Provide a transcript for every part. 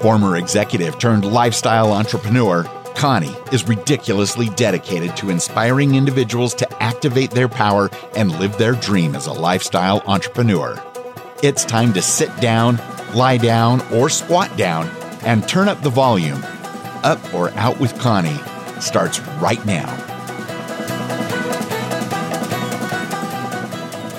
Former executive turned lifestyle entrepreneur, Connie is ridiculously dedicated to inspiring individuals to activate their power and live their dream as a lifestyle entrepreneur. It's time to sit down, lie down, or squat down and turn up the volume. Up or Out with Connie starts right now.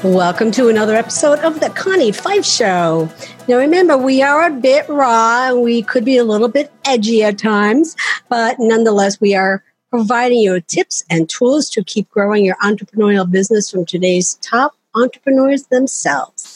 Welcome to another episode of the Connie Pheiff Show. Now, remember, we are a bit raw and we could be a little bit edgy at times, but nonetheless, we are providing you tips and tools to keep growing your entrepreneurial business from today's top entrepreneurs themselves.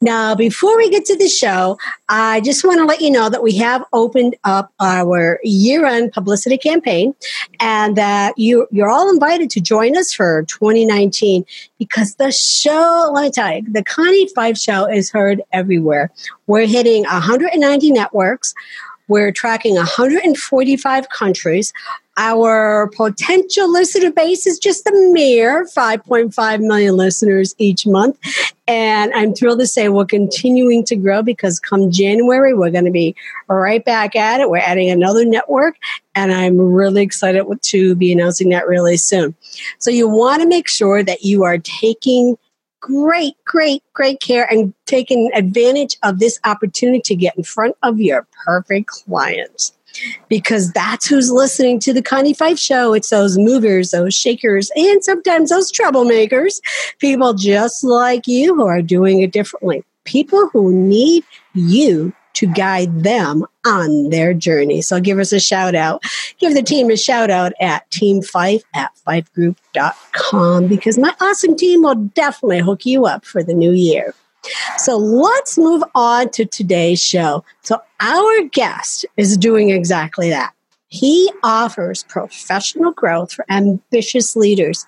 Now, before we get to the show, I just want to let you know that we have opened up our year-end publicity campaign and that you're all invited to join us for 2019. Because the show, let me tell you, the Connie Pheiff Show is heard everywhere. We're hitting 190 networks. We're tracking 145 countries. Our potential listener base is just a mere 5.5 million listeners each month. And I'm thrilled to say we're continuing to grow because come January, we're going to be right back at it. We're adding another network. And I'm really excited to be announcing that really soon. So you want to make sure that you are taking great care and taking advantage of this opportunity to get in front of your perfect clients. Because that's who's listening to the Connie Pheiff Show. It's those movers, those shakers, and sometimes those troublemakers. People just like you who are doing it differently. People who need you to guide them on their journey. So give us a shout out. Give the team a shout out at teampheiff@pheiffgroup.com because my awesome team will definitely hook you up for the new year. So let's move on to today's show. So our guest is doing exactly that. He offers professional growth for ambitious leaders.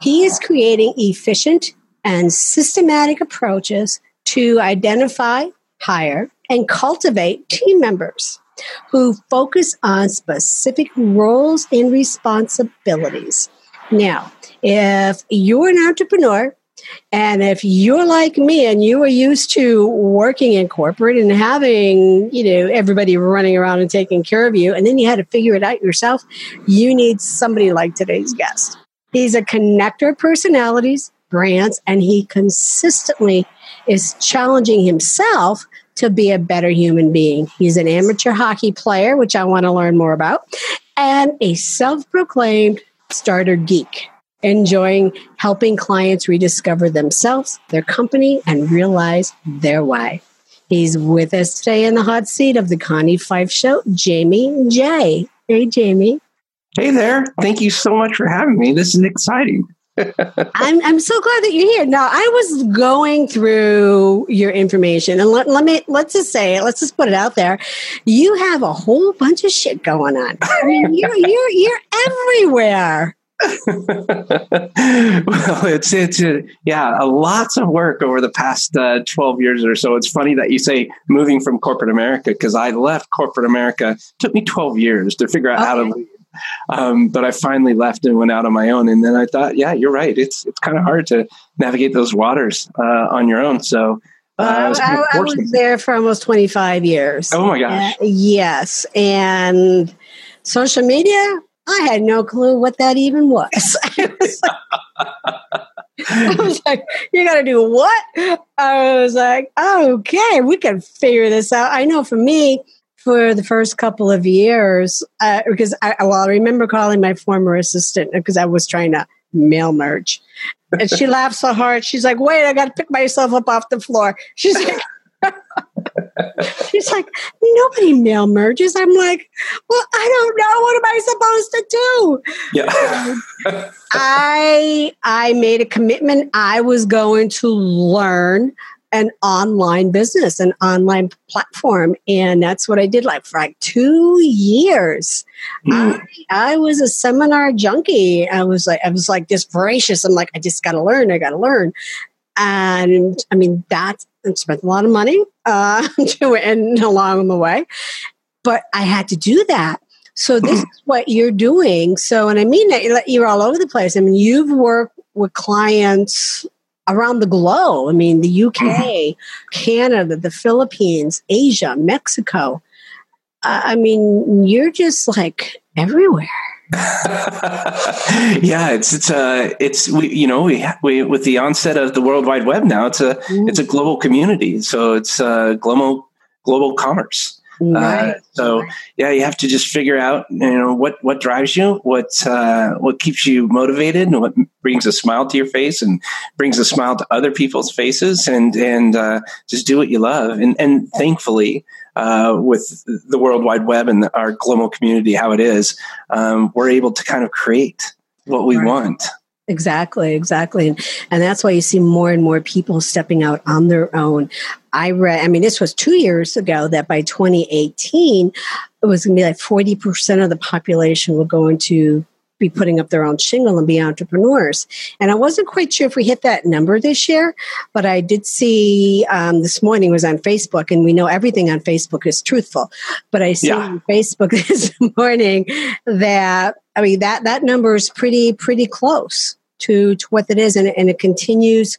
He is creating efficient and systematic approaches to identify, hire, and cultivate team members who focus on specific roles and responsibilities. Now, if you're an entrepreneur, and if you're like me and you are used to working in corporate and having, everybody running around and taking care of you, and then you had to figure it out yourself, you need somebody like today's guest. He's a connector of personalities, brands, and he consistently is challenging himself to be a better human being. He's an amateur hockey player, which I want to learn more about, and a self-proclaimed starter geek. Enjoying helping clients rediscover themselves, their company, and realize their why. He's with us today in the hot seat of the Connie Pheiff Show, Jaime Jay. Hey, Jaime. Hey there. Thank you so much for having me. This is exciting. I'm so glad that you're here. Now, I was going through your information, and let's just put it out there. You have a whole bunch of shit going on. I mean, you're everywhere. Well, lots of work over the past 12 years or so. It's funny that you say moving from corporate America, because I left corporate America. It took me 12 years to figure out how to leave. But I finally left and went out on my own. And then I thought, yeah, you're right. It's kind of hard to navigate those waters on your own. So I was there for almost 25 years. Oh, my gosh. Yes. And social media? I had no clue what that even was. I was like, you got to do what? I was like, okay, we can figure this out. I know for me, for the first couple of years, because I remember calling my former assistant because I was trying to mail merge. And she laughed so hard. She's like, wait, I got to pick myself up off the floor. She's like, she's like, nobody mail merges. I'm like, well, I don't know. What am I supposed to do? Yeah. I made a commitment. I was going to learn an online business, an online platform. And that's what I did for 2 years. I was a seminar junkie. I was like this voracious. I'm like, I just got to learn. And I mean, spent a lot of money and along the way, but I had to do that. So this is what you're doing. So, and I mean that you're all over the place. I mean, you've worked with clients around the globe. I mean, the UK, Canada, the Philippines, Asia, Mexico. I mean, you're just like everywhere. Yeah, we with the onset of the World Wide Web now, it's a global community, so it's global commerce. Right. So yeah, you have to just figure out what drives you, what keeps you motivated, and what brings a smile to your face and brings a smile to other people's faces, and just do what you love, and thankfully. With the World Wide Web and our global community, how it is, we're able to kind of create what we want. Exactly. And that's why you see more and more people stepping out on their own. This was 2 years ago that by 2018, it was going to be like 40% of the population will go into be putting up their own shingle and be entrepreneurs. And I wasn't quite sure if we hit that number this year, but I did see this morning was on Facebook, and we know everything on Facebook is truthful. But I see on Facebook this morning that, that number is pretty close to what it is, and it continues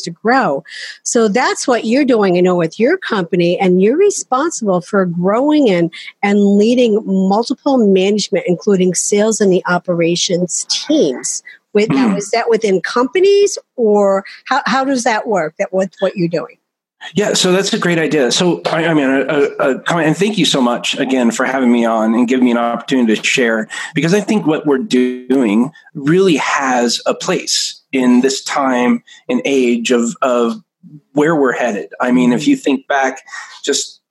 to grow. So that's what you're doing, with your company, and you're responsible for growing and leading multiple management, including sales and the operations teams. Now, is that within companies, or how does that work? That with what you're doing? Yeah, so that's a great idea. So, and thank you so much again for having me on and giving me an opportunity to share, because I think what we're doing really has a place in this time and age of where we're headed. I mean, if you think back just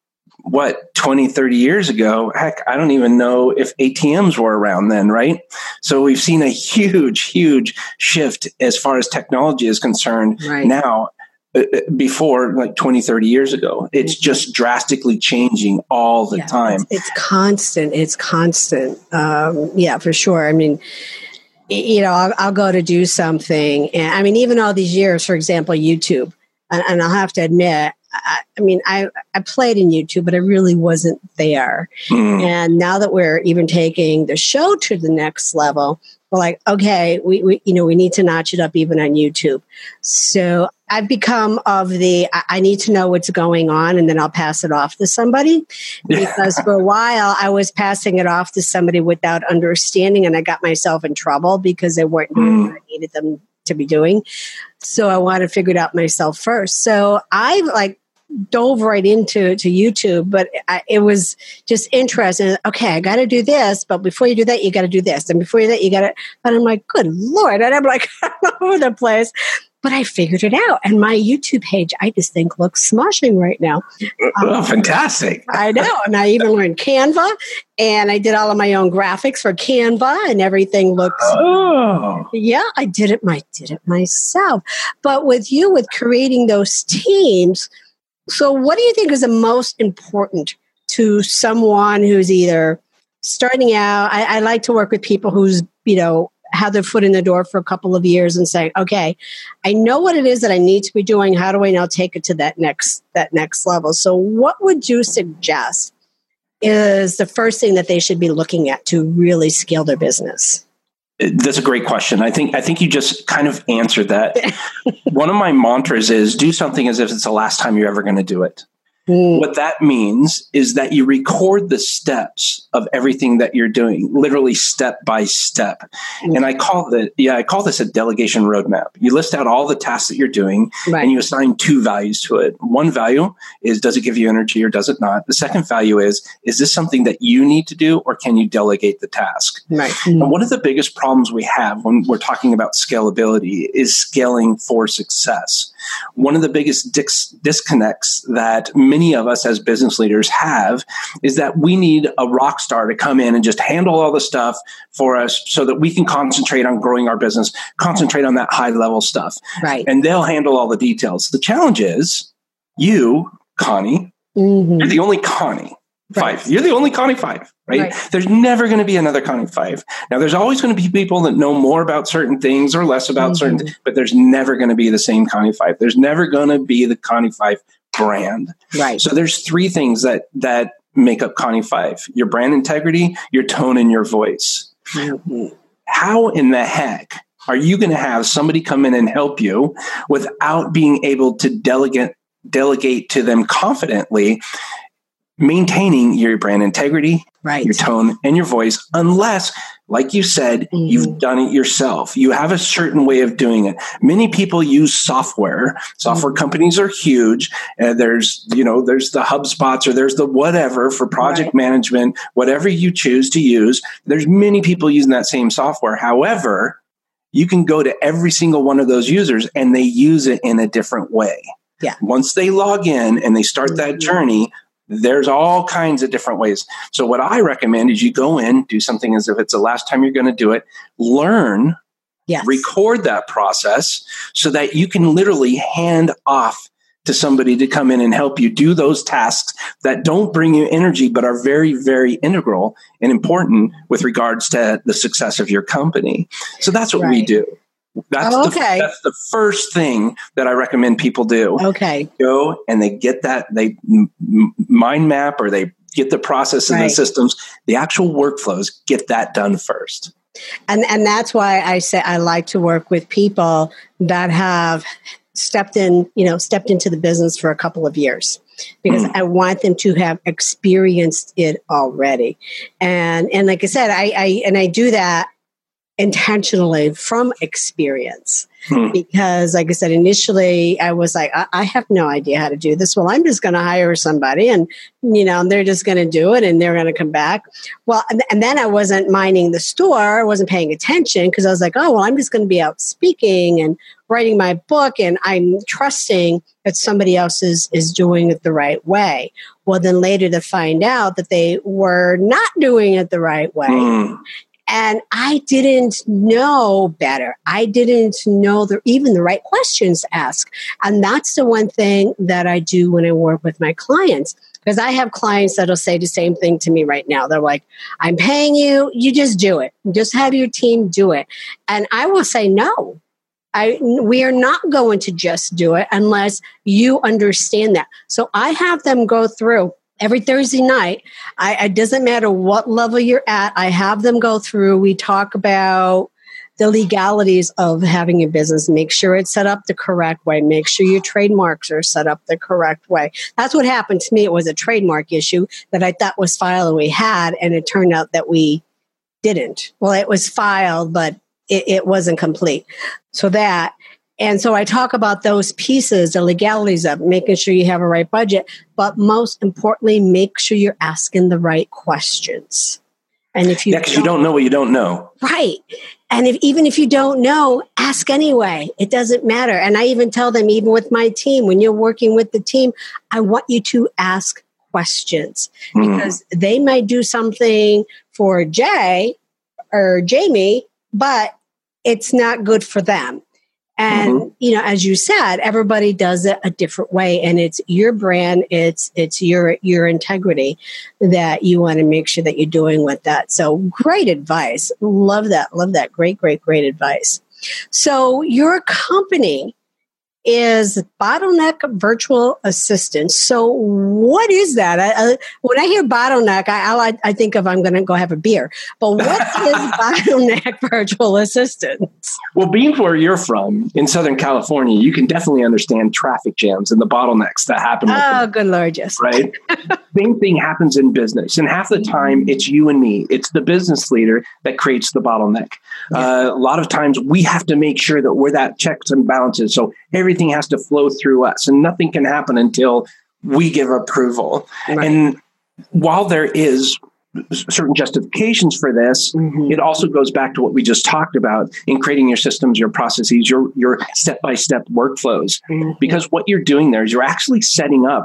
20-30 years ago, heck, I don't even know if ATMs were around then, right? So we've seen a huge shift as far as technology is concerned now. Before, like 20-30 years ago. It's just drastically changing all the time. It's constant. Yeah, for sure. I mean, I'll go to do something. And even all these years, for example, YouTube, and I'll have to admit, I played in YouTube, but I really wasn't there. And now that we're even taking the show to the next level, we're like, okay, we need to notch it up even on YouTube. So I've become of the, I need to know what's going on, and then I'll pass it off to somebody. Because for a while, I was passing it off to somebody without understanding, and I got myself in trouble because they weren't doing what I needed them to be doing. So I wanted to figure it out myself first. So I dove right into YouTube, but it was just interesting. Okay, I got to do this, but before you do that, you got to do this. And before that, you got to, and I'm like, good Lord. And I'm like all over the place. But I figured it out. And my YouTube page, I just think, looks smashing right now. Fantastic. I know. And I even learned Canva. And I did all of my own graphics for Canva, and everything looks... Oh. Yeah, I did it myself. But with you, with creating those teams... So what do you think is the most important to someone who's either starting out? I like to work with people who's, had their foot in the door for a couple of years and say, okay, I know what it is that I need to be doing. How do I now take it to that next level? So what would you suggest is the first thing that they should be looking at to really scale their business? That's a great question. I think you just kind of answered that. One of my mantras is do something as if it's the last time you're ever going to do it. What that means is that you record the steps of everything that you're doing, literally step by step. And I call this a delegation roadmap. You list out all the tasks that you're doing, and you assign two values to it. One value is, does it give you energy or does it not? The second value is this something that you need to do, or can you delegate the task? Right. And one of the biggest problems we have when we're talking about scalability is scaling for success. One of the biggest disconnects that many of us as business leaders have is that we need a rock star to come in and just handle all the stuff for us so that we can concentrate on growing our business, concentrate on that high level stuff. Right. And they'll handle all the details. The challenge is you, Connie, you're the only Connie. Right. Pheiff. You're the only Connie Pheiff, right? There's never going to be another Connie Pheiff. Now, there's always going to be people that know more about certain things or less about certain things, but there's never going to be the same Connie Pheiff. There's never going to be the Connie Pheiff brand. Right. So there's three things that make up Connie Pheiff: your brand integrity, your tone, and your voice. How in the heck are you going to have somebody come in and help you without being able to delegate to them confidently maintaining your brand integrity, right, your tone and your voice, unless, like you said, you've done it yourself. You have a certain way of doing it. Many people use software. Software companies are huge. There's the HubSpots or there's the whatever for project management, whatever you choose to use. There's many people using that same software. However, you can go to every single one of those users and they use it in a different way. Yeah. Once they log in and they start that journey, there's all kinds of different ways. So what I recommend is you go in, do something as if it's the last time you're going to do it, learn, record that process so that you can literally hand off to somebody to come in and help you do those tasks that don't bring you energy, but are very, very integral and important with regards to the success of your company. So that's what we do. That's the first thing that I recommend people do. Okay. Go and they get that, they mind map or they get the process and the systems, the actual workflows, get that done first. And that's why I say I like to work with people that have stepped into the business for a couple of years, because I want them to have experienced it already. And like I said, I do that intentionally from experience, because like I said, initially I was like, I have no idea how to do this. Well, I'm just going to hire somebody and they're just going to do it and they're going to come back. Well, and then I wasn't minding the store. I wasn't paying attention because I was like, oh, well, I'm just going to be out speaking and writing my book. And I'm trusting that somebody else is doing it the right way. Well, then later to find out that they were not doing it the right way. And I didn't know better. I didn't know even the right questions to ask. And that's the one thing that I do when I work with my clients. Because I have clients that'll say the same thing to me right now. They're like, I'm paying you. You just do it. Just have your team do it. And I will say, no, we are not going to just do it unless you understand that. So I have them go through. Every Thursday night, it doesn't matter what level you're at, I have them go through. We talk about the legalities of having a business. Make sure it's set up the correct way. Make sure your trademarks are set up the correct way. That's what happened to me. It was a trademark issue that I thought was filed and we had, and it turned out that we didn't. Well, it was filed, but it wasn't complete. And so I talk about those pieces, the legalities of making sure you have a right budget, but most importantly, make sure you're asking the right questions. And if you you don't know what you don't know. Right. And even if you don't know, ask anyway. It doesn't matter. And I even tell them, even with my team, when you're working with the team, I want you to ask questions because they might do something for Jay or Jaime, but it's not good for them. And, as you said, everybody does it a different way. And it's your brand, it's your integrity that you want to make sure that you're doing with that. So great advice. Love that. Great advice. So your company is Bottleneck Virtual Assistant. So what is that? When I hear Bottleneck, I think of I'm going to go have a beer. But what is Bottleneck Virtual Assistant? Well, being where you're from in Southern California, you can definitely understand traffic jams and the bottlenecks that happen. Oh, good Lord, yes. Right? Same thing happens in business. And half the time, it's you and me. It's the business leader that creates the bottleneck. A lot of times, we have to make sure that we're that checks and balances. So everything has to flow through us and nothing can happen until we give approval. Right. And while there is certain justifications for this, it also goes back to what we just talked about in creating your systems, your processes, your step-by-step workflows. Because what you're doing there is you're actually setting up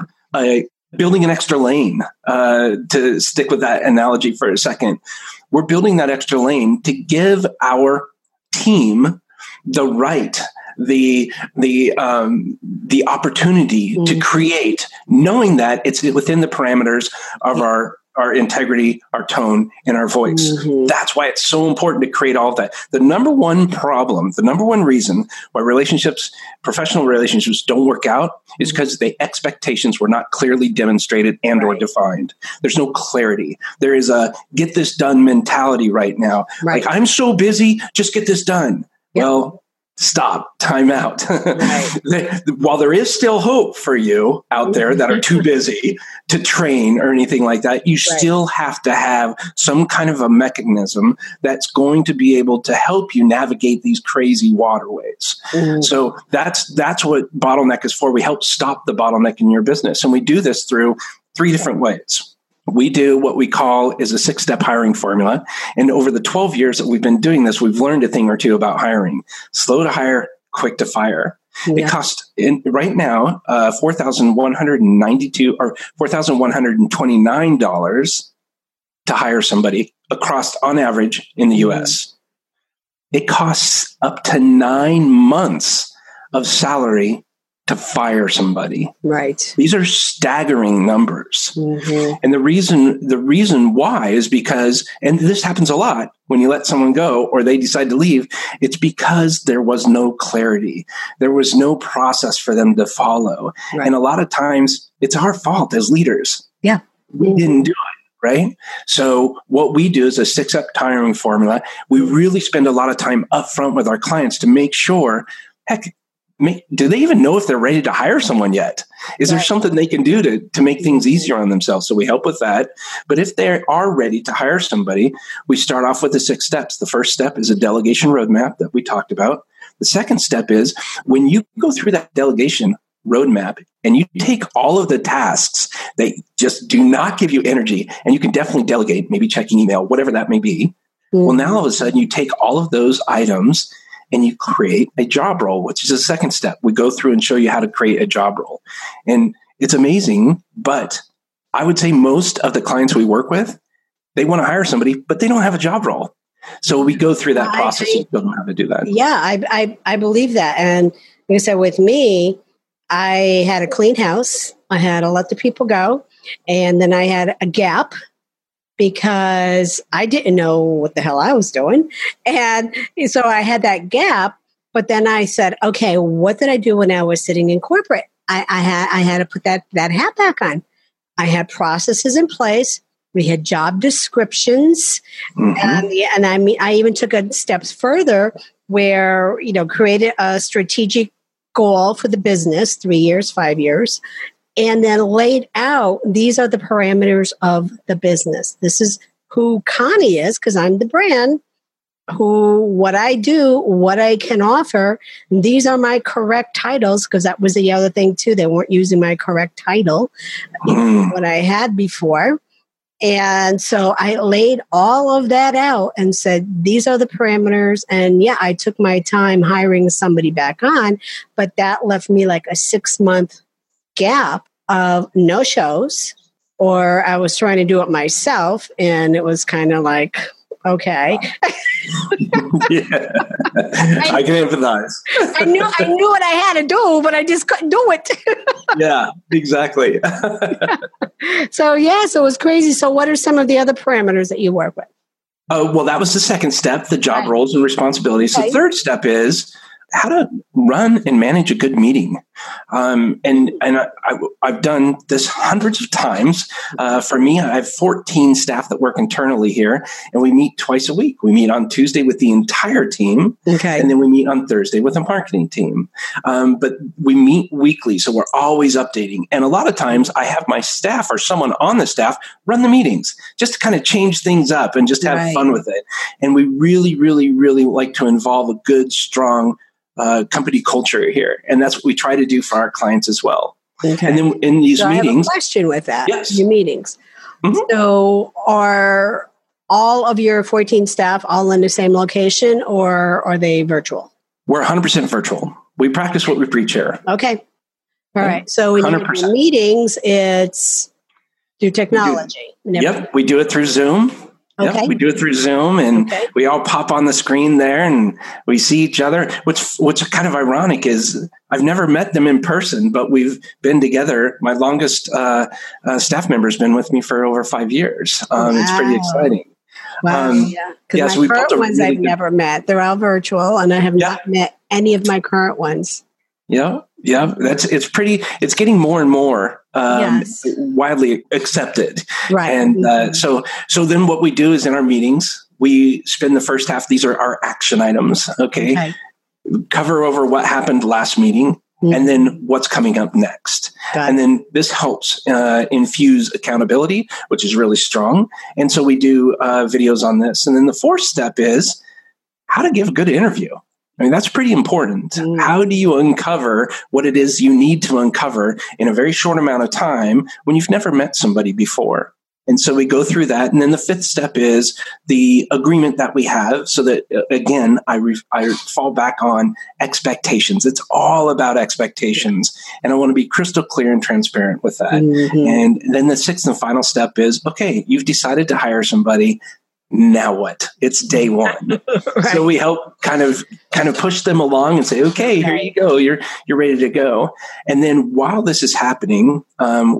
building an extra lane, to stick with that analogy for a second. We're building that extra lane to give our team the right, the opportunity to create, knowing that it's within the parameters of our integrity, our tone, and our voice. That's why it's so important to create all of that. The number one problem, the number one reason why professional relationships don't work out is because the expectations were not clearly demonstrated and or defined. There's no clarity. There is a get this done mentality right now. Right. Like, I'm so busy, just get this done. Well, stop, time out. Right. While there is still hope for you out there that are too busy to train or anything like that, you still have to have some kind of a mechanism that's going to be able to help you navigate these crazy waterways. So that's what Bottleneck is for. We help stop the bottleneck in your business. And we do this through three different ways. We do what we call is a 6-step hiring formula. And over the 12 years that we've been doing this, we've learned a thing or two about hiring. Slow to hire, quick to fire. Yeah. It costs right now $4,192 or $4,129 to hire somebody across on average in the US. It costs up to 9 months of salary to fire somebody. Right. These are staggering numbers. And the reason why is because, and this happens a lot when you let someone go or they decide to leave, it's because there was no clarity. There was no process for them to follow. Right. And a lot of times it's our fault as leaders. Yeah. We didn't do it. Right? So what we do is a 6-step hiring formula. We really spend a lot of time upfront with our clients to make sure, heck, do they even know if they're ready to hire someone yet? Is there something they can do to make things easier on themselves? So we help with that. But if they are ready to hire somebody, we start off with the 6 steps. The first step is a delegation roadmap that we talked about. The second step is when you go through that delegation roadmap and you take all of the tasks that just do not give you energy, and you can definitely delegate, maybe checking email, whatever that may be. Well, now all of a sudden you take all of those items and you create a job role, which is the second step. We go through and show you how to create a job role. And it's amazing, but I would say most of the clients we work with, they want to hire somebody, but they don't have a job role. So we go through that process and show them how to do that. Yeah, I believe that. And like I said, with me, I had a clean house. I had to let the people go. And then I had a gap, because I didn't know what the hell I was doing. And so I had that gap, but then I said, okay, what did I do when I was sitting in corporate? I had to put that hat back on. I had processes in place. We had job descriptions. And I mean, I even took a step further where, you know, created a strategic goal for the business, 3 years, 5 years, and then laid out, these are the parameters of the business. This is who Connie is, because I'm the brand, what I do, what I can offer. And these are my correct titles, because that was the other thing too. They weren't using my correct title, what I had before. And so I laid all of that out and said, these are the parameters. And yeah, I took my time hiring somebody back on, but that left me like a 6-month gap of no shows, or I was trying to do it myself, and it was kind of like, okay. I can empathize. I knew what I had to do, but I just couldn't do it. Yeah, exactly. So it was crazy. So what are some of the other parameters that you work with? Well, that was the second step, the job roles and responsibilities. The third step is how to run and manage a good meeting. I've done this hundreds of times. For me, I have 14 staff that work internally here, and we meet twice a week. We meet on Tuesday with the entire team, and then we meet on Thursday with a marketing team. But we meet weekly, so we're always updating. And a lot of times I have my staff or someone on the staff run the meetings just to kind of change things up and just have fun with it. And we really, really, really like to involve a good, strong company culture here. And that's what we try to do for our clients as well. And then in these meetings. I have a question with that. Yes. Your meetings. So are all of your 14 staff all in the same location, or are they virtual? We're 100% virtual. We practice what we preach here. All right. So in your meetings, it's through technology. We do it through Zoom. Yep, we do it through Zoom, and we all pop on the screen there and we see each other. What's kind of ironic is I've never met them in person, but we've been together. My longest staff member has been with me for over 5 years. It's pretty exciting. Wow. So my current ones I've never met. They're all virtual, and I have not met any of my current ones. Yeah, it's getting more and more widely accepted. Right. And so then what we do is in our meetings, we spend the first half, these are our action items. Okay. cover over what happened last meeting, and then what's coming up next. And then this helps infuse accountability, which is really strong. And so we do videos on this. And then the fourth step is how to give a good interview. I mean, that's pretty important. How do you uncover what it is you need to uncover in a very short amount of time when you've never met somebody before? And so we go through that. And then the fifth step is the agreement that we have so that, again, I fall back on expectations. It's all about expectations. And I want to be crystal clear and transparent with that. And then the sixth and final step is, okay, you've decided to hire somebody. Now what? It's day one. So we help kind of push them along and say, okay, here you go. You're ready to go. And then while this is happening,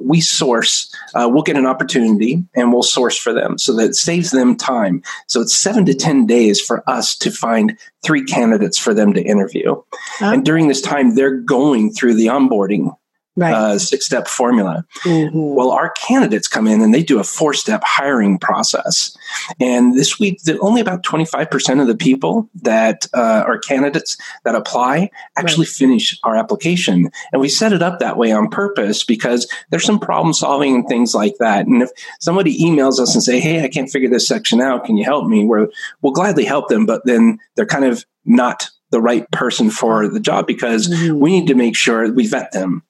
we source, we'll get an opportunity and we'll source for them so that it saves them time. So it's 7 to 10 days for us to find 3 candidates for them to interview. And during this time, they're going through the onboarding. Six-step formula. Well, our candidates come in and they do a 4-step hiring process. And this week, only about 25% of the people that are candidates that apply actually finish our application. And we set it up that way on purpose because there's some problem solving and things like that. And if somebody emails us and say, hey, I can't figure this section out, can you help me? We'll gladly help them, but then they're kind of not the right person for the job because we need to make sure we vet them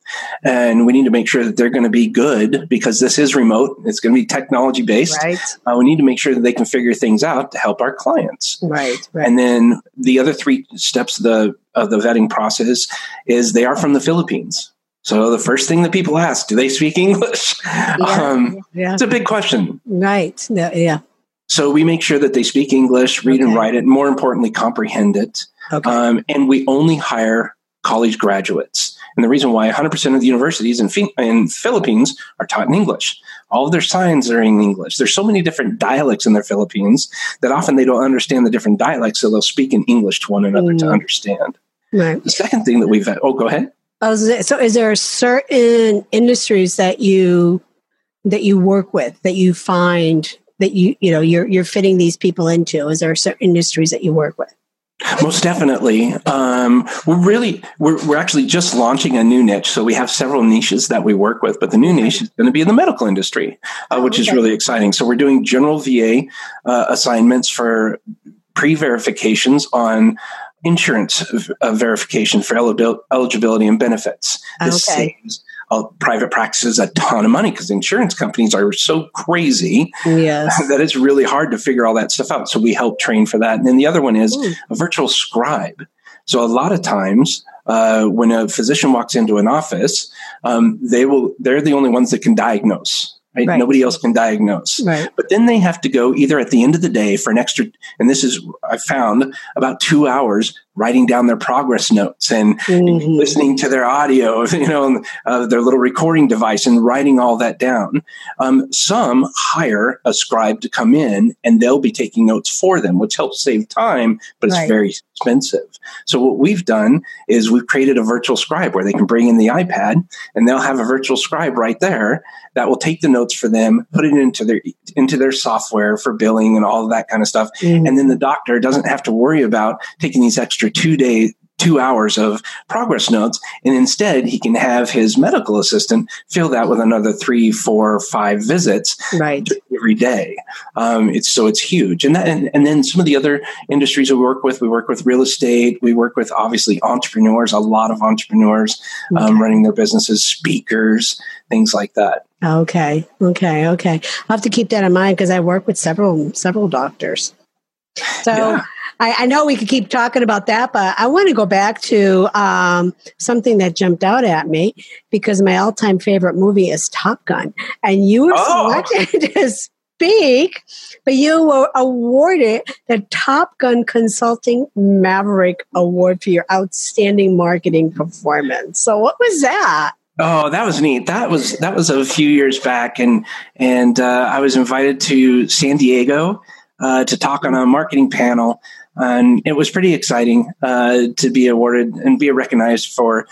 and we need to make sure that they're going to be good because this is remote. It's going to be technology based. We need to make sure that they can figure things out to help our clients. And then the other 3 steps of the vetting process is they are from the Philippines. So the first thing that people ask, do they speak English? It's a big question. So we make sure that they speak English, read and write it, and more importantly, comprehend it. And we only hire college graduates. And the reason why 100% of the universities in Philippines are taught in English. All of their signs are in English. There's so many different dialects in the Philippines that often they don't understand the different dialects, so they'll speak in English to one another to understand. The second thing that we've had, go ahead. So is there certain industries that you work with, that you find that you're fitting these people into? Is there certain industries that you work with? Most definitely. We're actually just launching a new niche. So we have several niches that we work with, but the new niche is going to be in the medical industry, which is really exciting. So we're doing general VA assignments for pre-verifications on insurance verification for eligibility and benefits. This saves private practices a ton of money because insurance companies are so crazy that it's really hard to figure all that stuff out. So we help train for that. And then the other one is a virtual scribe. So a lot of times when a physician walks into an office, they're the only ones that can diagnose. Right. Nobody else can diagnose. But then they have to go either at the end of the day for an extra, and this is, I found, about 2 hours writing down their progress notes and listening to their audio, their little recording device and writing all that down. Some hire a scribe to come in and they'll be taking notes for them, which helps save time, but it's very expensive. So what we've done is we've created a virtual scribe where they can bring in the iPad and they'll have a virtual scribe right there that will take the notes for them, put it into their software for billing and all of that kind of stuff. And then the doctor doesn't have to worry about taking these extra 2 hours of progress notes. And instead he can have his medical assistant fill that with another 3, 4, 5 visits every day. It's huge. And then some of the other industries we work with real estate, we work with obviously entrepreneurs, a lot of entrepreneurs running their businesses, speakers, things like that. Okay. I'll have to keep that in mind because I work with several doctors. So I know we could keep talking about that, but I want to go back to something that jumped out at me because my all-time favorite movie is Top Gun. And you were selected to speak, but you were awarded the Top Gun Consulting Maverick Award for your outstanding marketing performance. So what was that? Oh, that was neat. That was a few years back. And I was invited to San Diego to talk on a marketing panel And it was pretty exciting to be awarded and be recognized for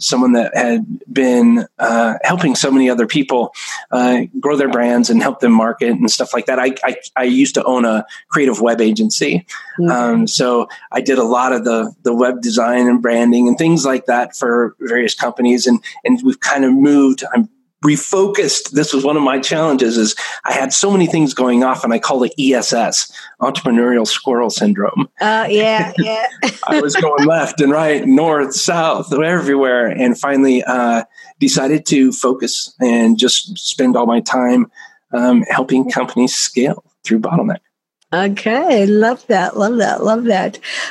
someone that had been helping so many other people grow their brands and help them market and stuff like that. I used to own a creative web agency. Mm-hmm. So I did a lot of the web design and branding and things like that for various companies. And we've kind of moved. I'm refocused. This was one of my challenges is I had so many things going off, and I call it ESS, Entrepreneurial Squirrel Syndrome. Yeah. I was going left and right, north, south, everywhere. And finally decided to focus and just spend all my time helping companies scale through Bottleneck. Okay. Love that.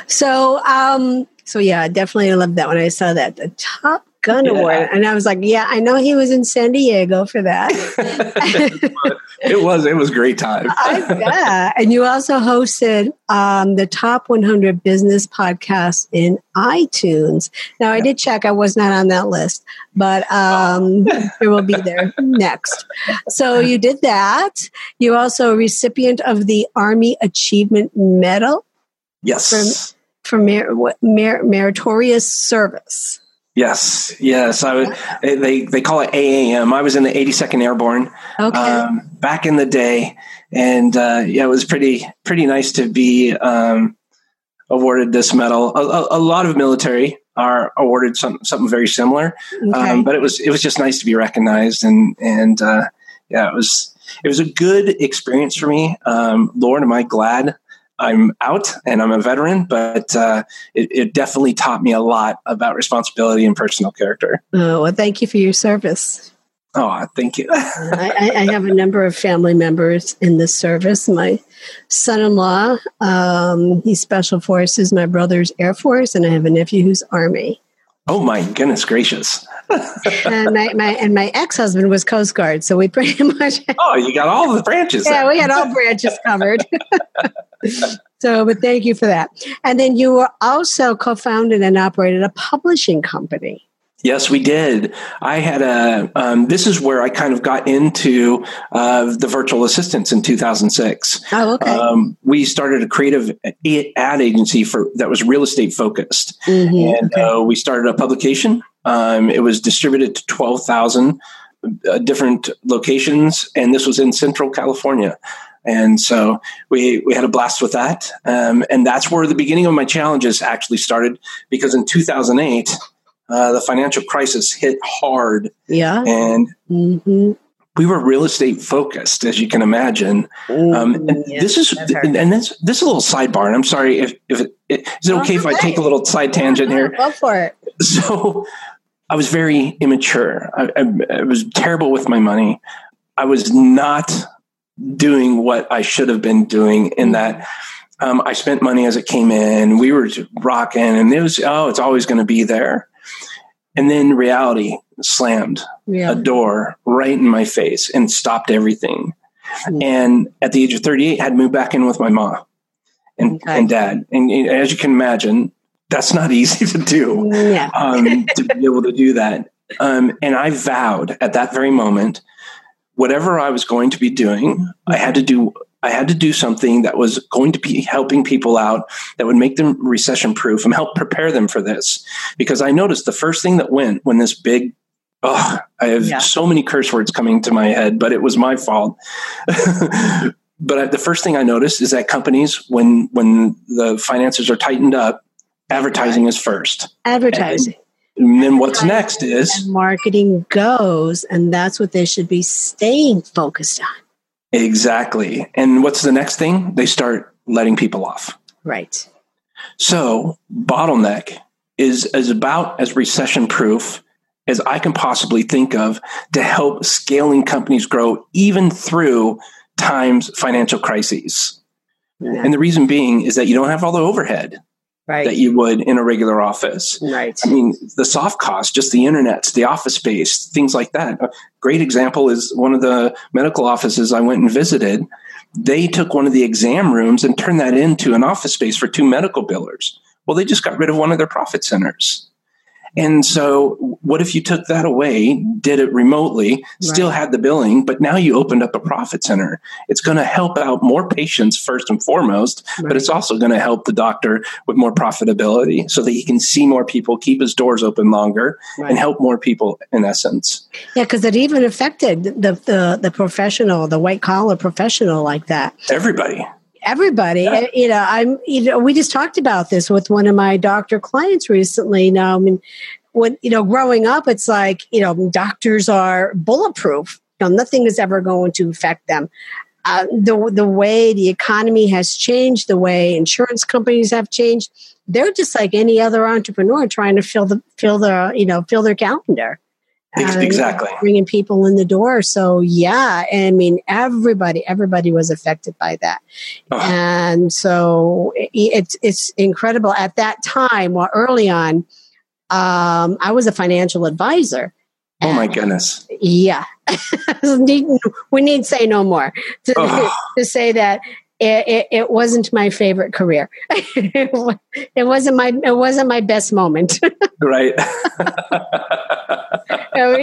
So yeah, definitely love that when I saw that. The Top Gun Award. And I was like, yeah, I know he was in San Diego for that. It was a great time. Yeah. And you also hosted the Top 100 Business Podcast in iTunes. Now, I did check. I was not on that list, but it will be there next. So you did that. You also a recipient of the Army Achievement Medal. Yes. For meritorious service. Yes. They call it AAM. I was in the 82nd Airborne back in the day, and it was pretty nice to be awarded this medal. A lot of military are awarded something very similar, but it was just nice to be recognized, and it was a good experience for me. Lord, am I glad I'm out and I'm a veteran, but it definitely taught me a lot about responsibility and personal character. Oh, well, thank you for your service. Oh, thank you. I have a number of family members in the service. My son-in-law, he's Special Forces. My brother's Air Force, and I have a nephew who's Army. Oh my goodness gracious! And my ex-husband was Coast Guard, so we pretty much. Oh, you got all the branches. Yeah, we had all branches covered. So, but thank you for that. And then you were also co-founded and operated a publishing company. Yes, we did. I had a. This is where I kind of got into the virtual assistants in 2006. Oh, okay. We started a creative ad agency that was real estate focused, and we started a publication. It was distributed to 12,000 different locations, and this was in Central California. And so we had a blast with that, and that's where the beginning of my challenges actually started, because in 2008. The financial crisis hit hard. Yeah. And we were real estate focused, as you can imagine. This is a little sidebar, and I'm sorry if I take a little side tangent here? Go for it. So I was very immature. I was terrible with my money. I was not doing what I should have been doing in that. I spent money as it came in. We were rocking, and it was, it's always going to be there. And then reality slammed a door right in my face and stopped everything. Mm-hmm. And at the age of 38, I had moved back in with my mom and dad. And as you can imagine, that's not easy to do, to be able to do that. And I vowed at that very moment, whatever I was going to be doing, I had to do something that was going to be helping people out, that would make them recession-proof and help prepare them for this. Because I noticed the first thing that went when this big, I have so many curse words coming to my head, but it was my fault. But the first thing I noticed is that companies, when the finances are tightened up, advertising is first. Advertising. And then what's next is... marketing goes, and that's what they should be staying focused on. Exactly. And what's the next thing? They start letting people off. Right. So Bottleneck is about as recession-proof as I can possibly think of to help scaling companies grow even through times financial crises. Yeah. And the reason being is that you don't have all the overhead that you would in a regular office. Right. I mean, the soft costs, just the internet, the office space, things like that. A great example is one of the medical offices I went and visited. They took one of the exam rooms and turned that into an office space for two medical billers. Well, they just got rid of one of their profit centers. And so what if you took that away, did it remotely, still had the billing, but now you opened up a profit center? It's going to help out more patients first and foremost, but it's also going to help the doctor with more profitability so that he can see more people, keep his doors open longer, and help more people in essence. Yeah, because it even affected the professional, the white collar professional like that. Everybody, yeah. You know, we just talked about this with one of my doctor clients recently. Now, I mean, when, you know, growing up, it's like, you know, doctors are bulletproof. You know, nothing is ever going to affect them. The way the economy has changed, the way insurance companies have changed, they're just like any other entrepreneur trying to fill their calendar. Exactly. Bringing people in the door. So, yeah, I mean, everybody was affected by that. And so it's incredible. At that time, or early on, I was a financial advisor. Oh, my goodness. Yeah. We need say no more to say that. It wasn't my favorite career. It wasn't my best moment. Right. We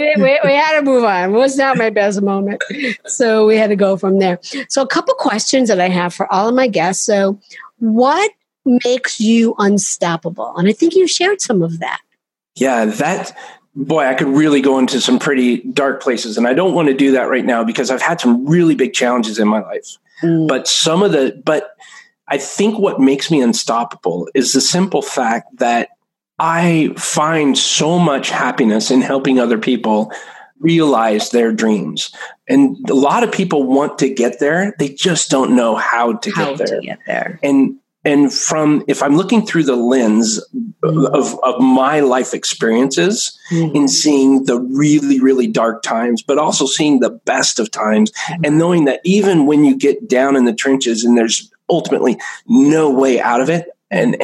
had to move on. It was not my best moment. So we had to go from there. So a couple questions that I have for all of my guests. So what makes you unstoppable? And I think you shared some of that. Yeah, boy, I could really go into some pretty dark places. And I don't want to do that right now because I've had some really big challenges in my life. But I think what makes me unstoppable is the simple fact that I find so much happiness in helping other people realize their dreams. And a lot of people want to get there. They just don't know how to get there. And from, if I'm looking through the lens of my life experiences and seeing the really, really dark times, but also seeing the best of times and knowing that even when you get down in the trenches and there's ultimately no way out of it, and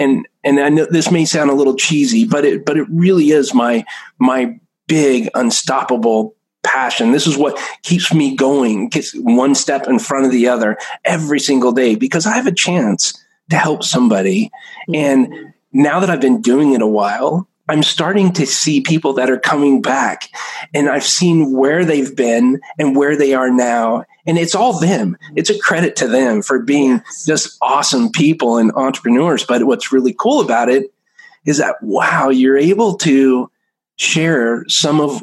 I know this may sound a little cheesy, but it really is my big unstoppable passion. This is what keeps me going, gets one step in front of the other every single day, because I have a chance to help somebody. And now that I've been doing it a while, I'm starting to see people that are coming back, and I've seen where they've been and where they are now. And it's all them. It's a credit to them for being just awesome people and entrepreneurs. But what's really cool about it is that, wow, you're able to share some of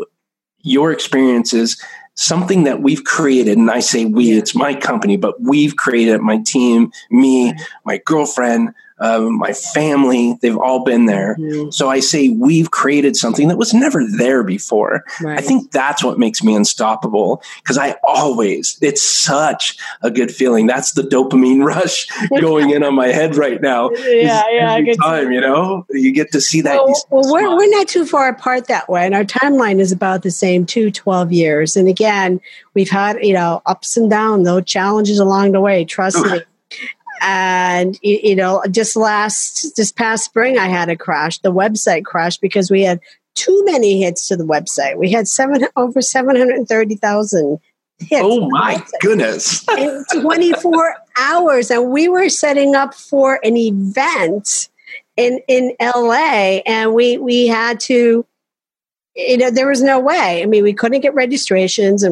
your experiences, something that we've created. And I say we, it's my company, but we've created my team, me, my girlfriend, my family. They've all been there. So I say we've created something that was never there before. I think that's what makes me unstoppable, because it's such a good feeling. That's the dopamine rush going in on my head right now. Yeah. Every time, you know, you get to see that. Well, we're not too far apart that way. And our timeline is about the same, 12 years. And again, we've had, you know, ups and downs, though, challenges along the way. Trust me. And, you know, this past spring, I had a crash. The website crashed because we had too many hits to the website. We had over 730,000 hits. Oh, my goodness. In 24 hours. And we were setting up for an event in LA, and we had to, you know, there was no way. I mean, we couldn't get registrations.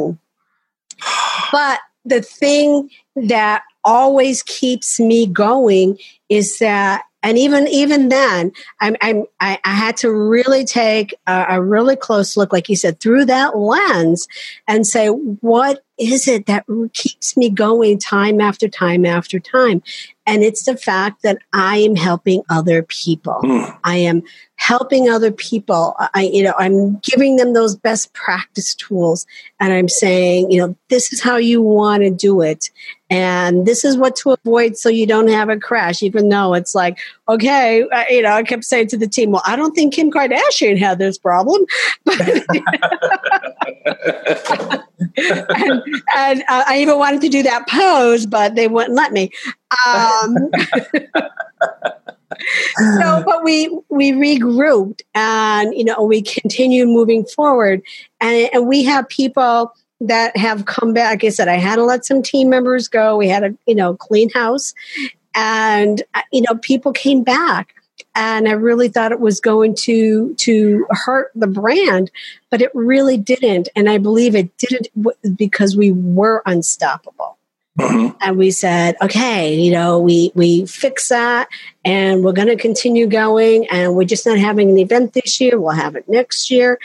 But the thing that always keeps me going is that, and even then, I had to really take a really close look, like you said, through that lens, and say, what is it that keeps me going time after time after time? And it's the fact that I am helping other people. I am helping other people. I'm giving them those best practice tools, and I'm saying, you know, this is how you want to do it, and this is what to avoid so you don't have a crash. Even though it's like, okay, you know, I kept saying to the team, well, I don't think Kim Kardashian had this problem. And I even wanted to do that pose, but they wouldn't let me. So, but we regrouped, and, you know, we continue moving forward, and we have people that have come back. Like I said, I had to let some team members go. We had a, you know, clean house, and, you know, people came back. And I really thought it was going to hurt the brand, but it really didn't. And I believe it didn't because we were unstoppable. Mm-hmm. And we said, okay, you know, we fix that and we're going to continue going, and we're just not having an event this year. We'll have it next year.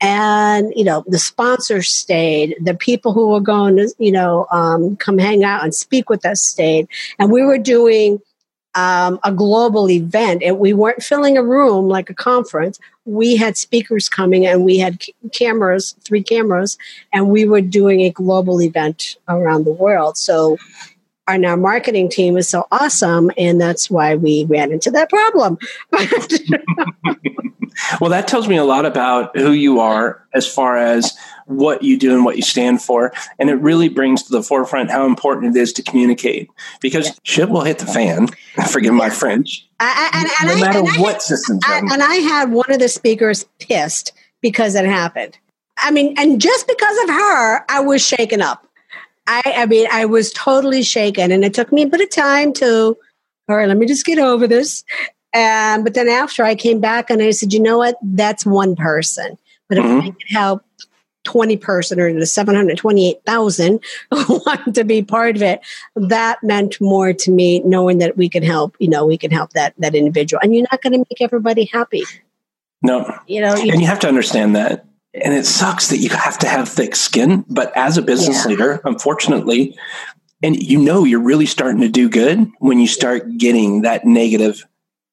And, you know, the sponsors stayed, the people who were going to, you know, come hang out and speak with us stayed. And we were doing a global event, and we weren't filling a room like a conference. We had speakers coming, and we had cameras, 3 cameras, and we were doing a global event around the world. So our marketing team is so awesome, and that's why we ran into that problem. Well, that tells me a lot about who you are as far as what you do and what you stand for. And it really brings to the forefront how important it is to communicate, because shit will hit the fan. Forgive my French. No matter what system. And I had one of the speakers pissed because it happened. I mean, and just because of her, I was shaken up. I mean, I was totally shaken, and it took me a bit of time to, all right, let me just get over this. But then after I came back and I said, you know what, that's one person. But if I could help 20 person or the 728,000 who want to be part of it, that meant more to me, knowing that we can help, you know, we can help that individual. And you're not going to make everybody happy. No. You know, and you have to understand that. And it sucks that you have to have thick skin. But as a business leader, unfortunately, and you know, you're really starting to do good when you start getting that negative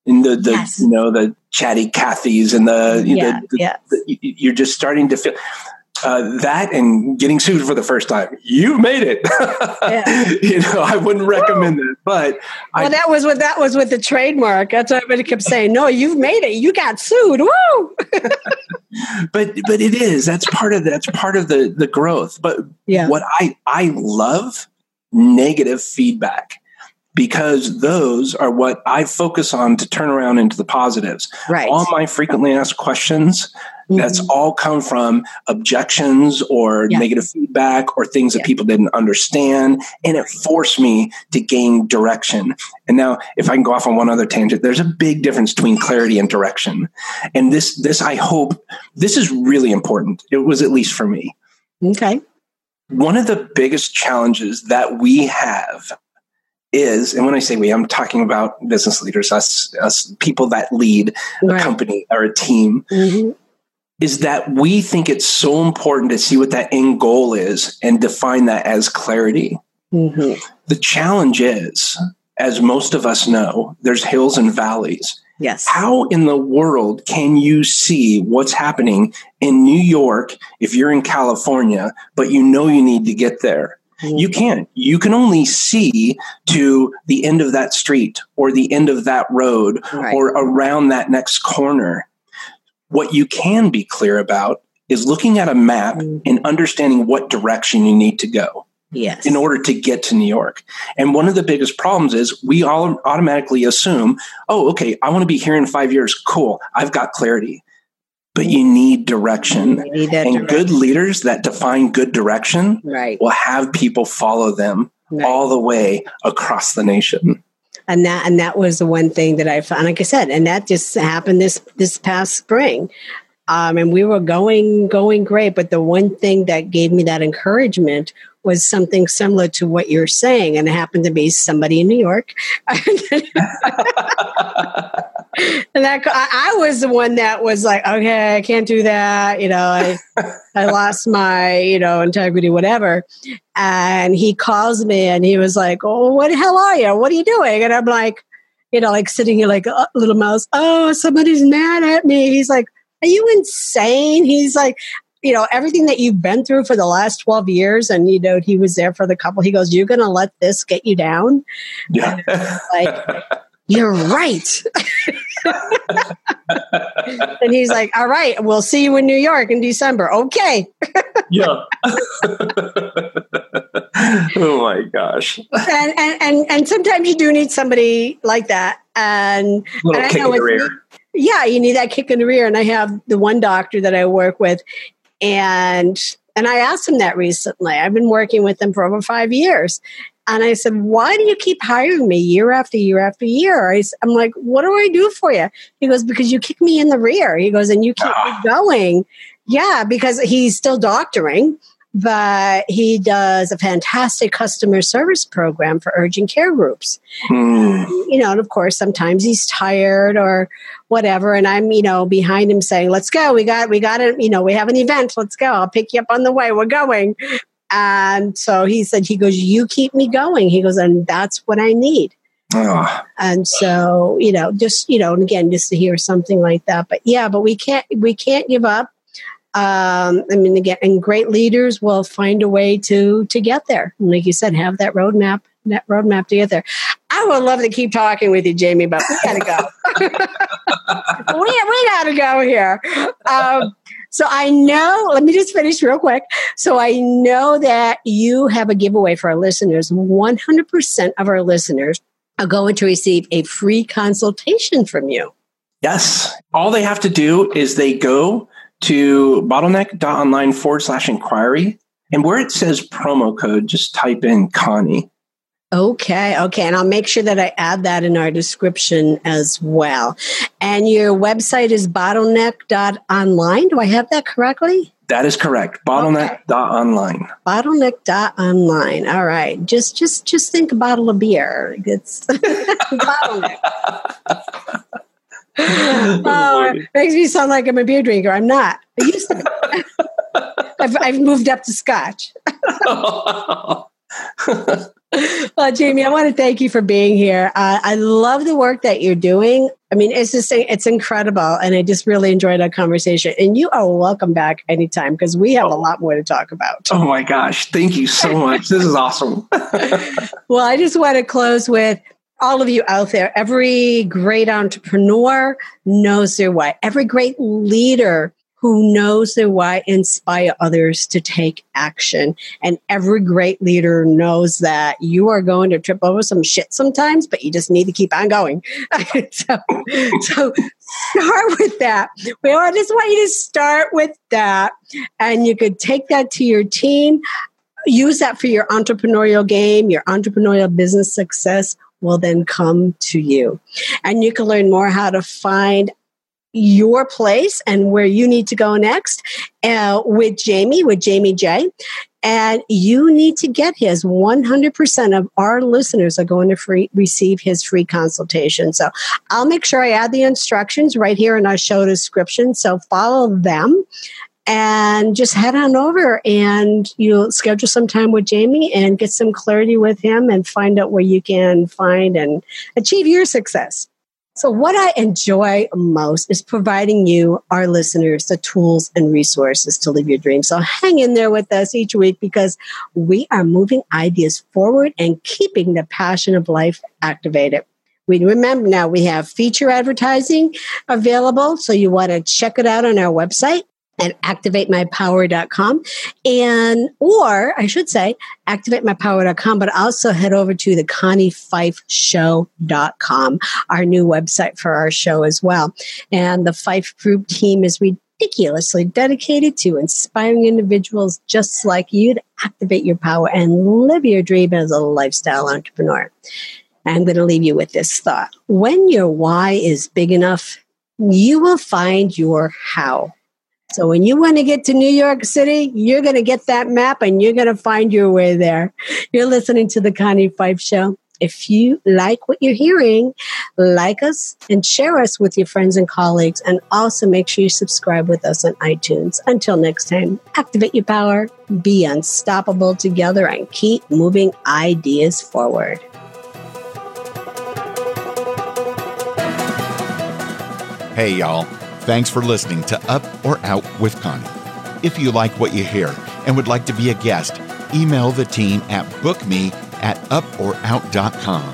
in the you know, the chatty Cathys and you're just starting to feel that, and getting sued for the first time. You made it. You know, I wouldn't recommend that, but that was with the trademark. That's why everybody kept saying, no, you've made it. You got sued. Woo! but it is, that's part of the growth. But what I love negative feedback, because those are what I focus on to turn around into the positives. Right. All my frequently asked questions, that's all come from objections or negative feedback or things that people didn't understand. And it forced me to gain direction. And now, if I can go off on one other tangent, there's a big difference between clarity and direction. And this I hope, this is really important. It was, at least for me. Okay. One of the biggest challenges that we have is, and when I say we, I'm talking about business leaders, us people that lead a company or a team, is that we think it's so important to see what that end goal is and define that as clarity. The challenge is, as most of us know, there's hills and valleys. Yes. How in the world can you see what's happening in New York if you're in California, but you know you need to get there? You can't. You can only see to the end of that street or the end of that road or around that next corner. What you can be clear about is looking at a map and understanding what direction you need to go in order to get to New York. And one of the biggest problems is we all automatically assume, oh, okay, I want to be here in 5 years. Cool. I've got clarity. But you need direction. You need that and direction. Good leaders that define good direction will have people follow them all the way across the nation. And that was the one thing that I found, like I said, and that just happened this past spring. And we were going great. But the one thing that gave me that encouragement was something similar to what you're saying. And it happened to be somebody in New York. And that I was the one that was like, okay, I can't do that. You know, I lost my, you know, integrity, whatever. And he calls me and he was like, oh, what the hell are you? What are you doing? And I'm like, you know, like sitting here like a little mouse. Oh, somebody's mad at me. He's like, are you insane? He's like, you know, everything that you've been through for the last 12 years. And, you know, he was there for the couple. He goes, you're going to let this get you down? Yeah. And I was like, you're right. And he's like, all right, we'll see you in New York in December. Okay. Yeah. Oh my gosh. And sometimes you do need somebody like that. And a little kick in the rear. Yeah, you need that kick in the rear. And I have the one doctor that I work with, and I asked him that recently. I've been working with him for over 5 years. And I said, why do you keep hiring me year after year after year? I'm like, what do I do for you? He goes, because you kick me in the rear. He goes, and you keep me going. Yeah, because he's still doctoring, but he does a fantastic customer service program for urgent care groups. You know, and of course, sometimes he's tired or whatever. And I'm, you know, behind him saying, let's go. We got it. You know, we have an event. Let's go. I'll pick you up on the way. We're going. And so he said, he goes, you keep me going. He goes, and that's what I need. And so, you know, just, you know, and again, just to hear something like that. But yeah, but we can't give up. I mean, again, and great leaders will find a way to get there. And like you said, have that roadmap to get there. I would love to keep talking with you, Jaime, but we gotta go. we gotta go here. So I know, let me just finish real quick. So I know that you have a giveaway for our listeners. 100% of our listeners are going to receive a free consultation from you. Yes. All they have to do is they go to bottleneck.online/inquiry. And where it says promo code, just type in Connie. Okay. And I'll make sure that I add that in our description as well. And your website is bottleneck.online. Do I have that correctly? That is correct. Bottleneck.online. Okay. Bottleneck.online. All right. Just think a bottle of beer. It's bottleneck. Oh, it makes me sound like I'm a beer drinker. I'm not. I used to be. I've moved up to scotch. Well, Jaime, I want to thank you for being here. I love the work that you're doing. I mean, it's incredible. And I just really enjoyed our conversation. And you are welcome back anytime because we have a lot more to talk about. Oh, my gosh. Thank you so much. This is awesome. Well, I just want to close with all of you out there. Every great entrepreneur knows their why. Every great leader who knows their why inspire others to take action. And every great leader knows that you are going to trip over some shit sometimes, but you just need to keep on going. So start with that. Well, I just want you to start with that. And you could take that to your team. Use that for your entrepreneurial game, your entrepreneurial business success will then come to you. And you can learn more how to find your place and where you need to go next with Jaime Jay. And you need to get his. 100% of our listeners are going to receive his free consultation. So I'll make sure I add the instructions right here in our show description. So follow them and just head on over and you'll schedule some time with Jaime and get some clarity with him and find out where you can find and achieve your success. So what I enjoy most is providing you, our listeners, the tools and resources to live your dreams. So hang in there with us each week because we are moving ideas forward and keeping the passion of life activated. We remember now we have feature advertising available, so you want to check it out on our website at activatemypower.com activatemypower.com, but also head over to the ConniePheiffShow.com, our new website for our show as well. And the Pheiff Group team is ridiculously dedicated to inspiring individuals just like you to activate your power and live your dream as a lifestyle entrepreneur. I'm going to leave you with this thought. When your why is big enough, you will find your how. So when you want to get to New York City, you're going to get that map and you're going to find your way there. You're listening to The Connie Pheiff Show. If you like what you're hearing, like us and share us with your friends and colleagues. And also make sure you subscribe with us on iTunes. Until next time, activate your power, be unstoppable together, and keep moving ideas forward. Hey, y'all. Thanks for listening to Up or Out with Connie. If you like what you hear and would like to be a guest, email the team at bookme@uporout.com.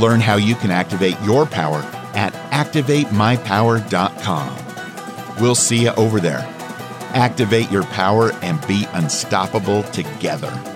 Learn how you can activate your power at activatemypower.com. We'll see you over there. Activate your power and be unstoppable together.